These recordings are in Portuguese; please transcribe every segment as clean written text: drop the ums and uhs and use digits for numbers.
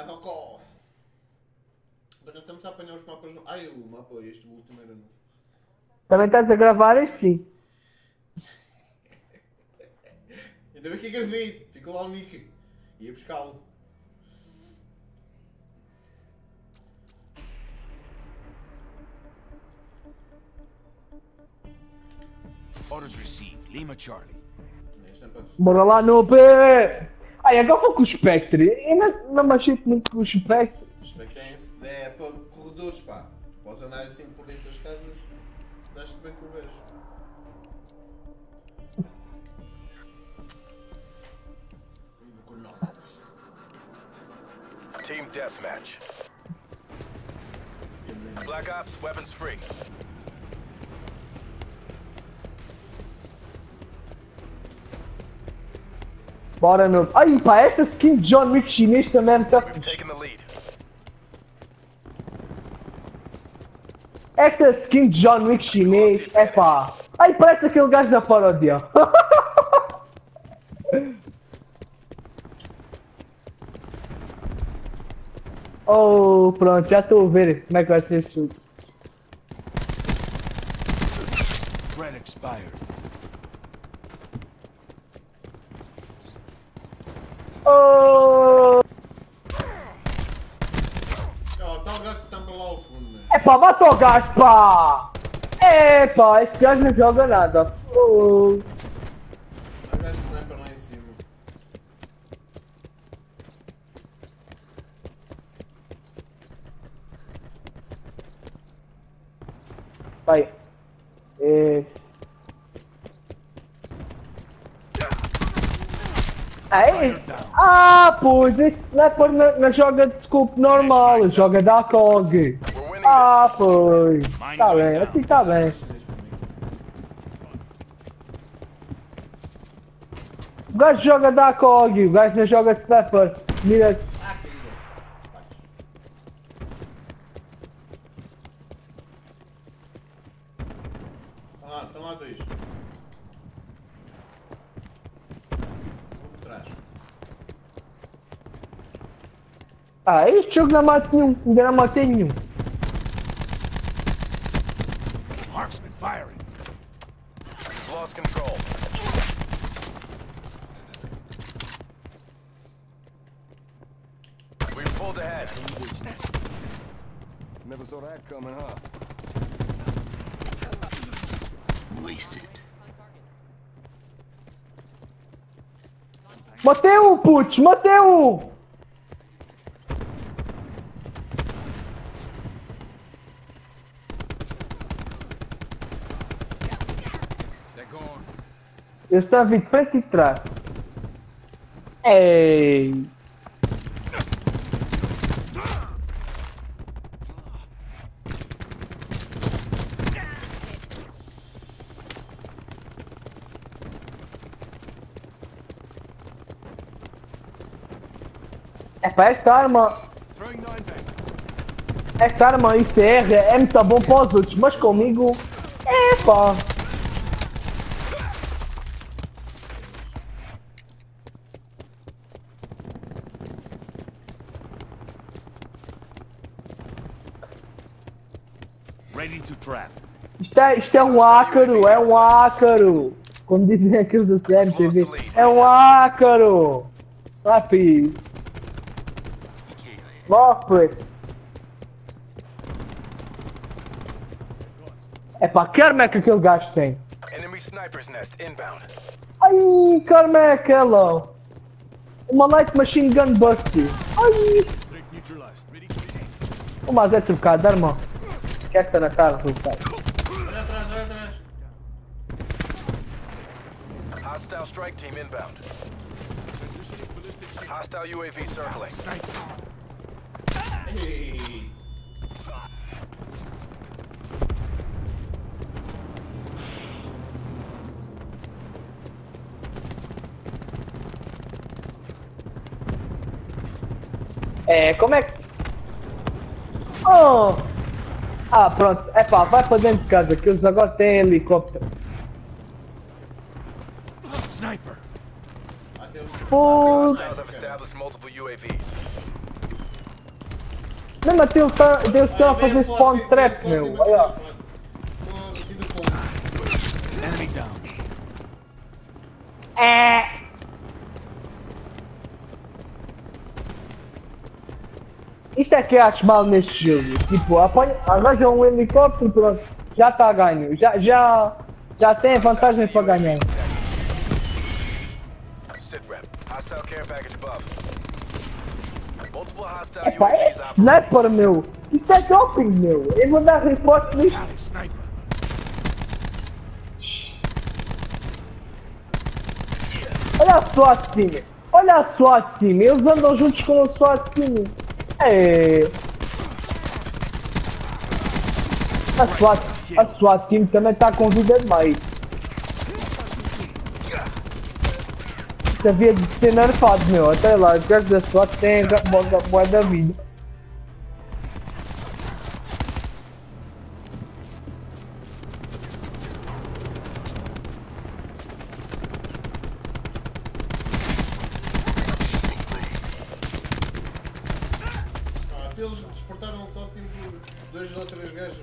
Arrocó. Mas nós estamos a apanhar os mapas. Ai, o mapa, este último era novo. Também estás a gravar este, sim. Ainda bem que é gravei. Ficou lá o Nick. Ia buscá-lo. Orders received. Lima Charlie. Bora lá no pé! Ai, agora vou com o Spectre. Eu não me achei muito com o Spectre. O Spectre é para corredores, pá. Podes andar assim por dentro das casas. Dás-te bem com o beijo. Team Deathmatch. Black Ops, weapons free. Bora, meu. Ai, pá, essa skin de John Wick chinês também é tá... Essa skin de John Wick chinês, é pá. Ai, parece aquele gajo da paródia. Oh, pronto, já estou a ver como é que vai ser esse jogo. Oh! Tá o gajo que está para lá ao fundo, né? Epá, bata o gajo, pá! Epá, esse gajo não joga nada. Oh! Há gajo sniper lá em cima. Vai. Ei! Ah, pois, esse sniper não joga de scope normal, joga da ACOG. Ah, pois. Tá bem, assim tá bem. O gajo joga da ACOG, o gajo não joga de sniper. Mira. Ah, estão lá dois. Ah, este jogo não mata nenhum, ainda não matei nenhum. Marksman firing. Lost control. We pulled ahead. Never saw that coming, huh? Wasted. Matei-o, putz, matei-o! Eu estava vindo para te trás. Ei! É para esta arma. Esta arma ICR é muito bom para os outros, mas comigo. É pá! Isto é um ácaro, é um ácaro! Como dizem aqueles do CMTV, é um ácaro! Rápido! Mofre! É pá, que arma é que aquele gajo tem? Ai, que arma é aquela? Uma light machine gun busty! Ai! Mas é trocado, irmão! Que é que tá na cara, cara? Olha atrás, olha atrás. Hostile strike team inbound. Hostile UAV circling. Hey. É, como é que... Oh! Ah, pronto, é pá, vai para dentro de casa, que eles agora têm helicóptero. Sniper! Pô! Não, mas ele está a fazer spawn trap, meu. É. Isto é que acho mal neste jogo. Tipo, arranja um helicóptero, pronto. Já está a ganho. Já tem vantagem para ganhar. Epá, é sniper, meu. Isto é doping, meu. Eu vou dar reforço nisto. Olha a SWAT team. Olha a SWAT team. Eles andam juntos com o SWAT team. É. A SWAT team também está com vida demais. Havia de ser nerfado, meu. Até lá, os gajos da SWAT têm a boa da vida. Eles despertaram só tipo 2 ou 3 gajos.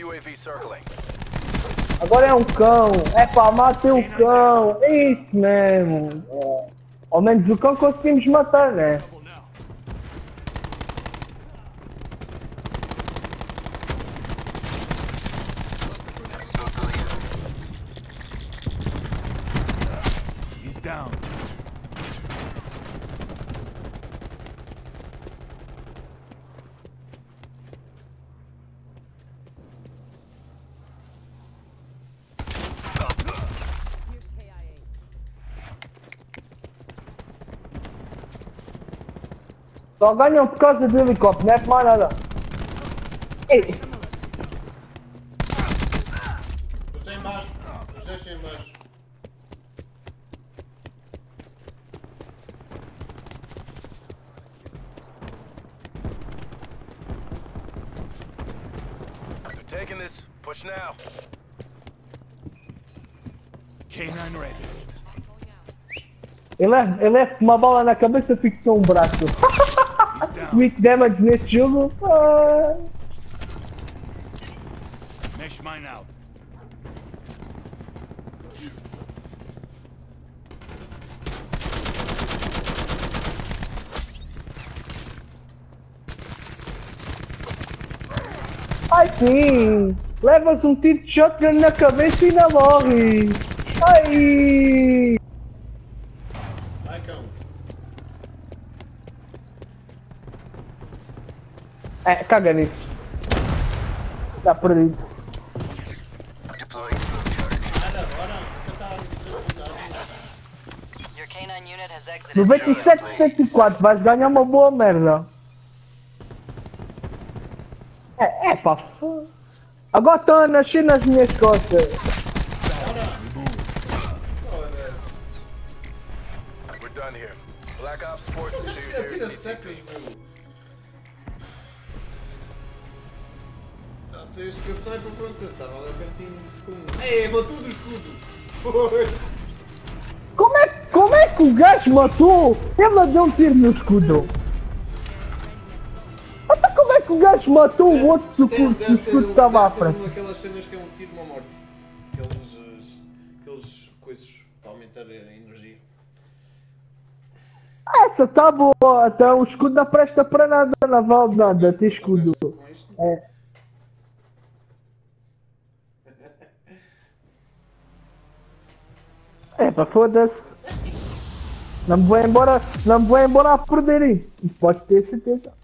UAV circling. Agora é um cão, é para matar o cão, é isso mesmo. É. Ao menos o cão conseguimos matar, né? Só ganham por causa do helicóptero, não é por mais nada. Ei! Os dois em baixo. They're taking this, push now. K9 ready. Ele é uma bala na cabeça e fica só um braço. Quick damage neste jogo. Mesh mine out. Ai sim! Levas um tiro de shotgun na cabeça e ainda morre! Ai! É, caga nisso. Tá perdido. No 27-74 vais ganhar uma boa merda. É pá. Agora estão a nascer nas minhas costas. We're done here. Black Ops forces to este que sniper, pronto, estava lá cantinho com... É, matou do escudo! Pois! Como é que o gajo matou? Ele deu um tiro no escudo! Até como é que o gajo matou o outro se o escudo estava à frente? Tem aquelas cenas que é um tiro, uma morte. Aqueles coisas para aumentar a energia. Essa está boa, então o escudo não presta para nada, não vale nada, tem escudo. É. É pá, foda-se. Não me vou embora a perder aí. Pode ter certeza.